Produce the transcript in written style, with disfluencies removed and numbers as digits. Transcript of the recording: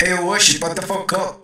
Hey Oshie, what the fuck up?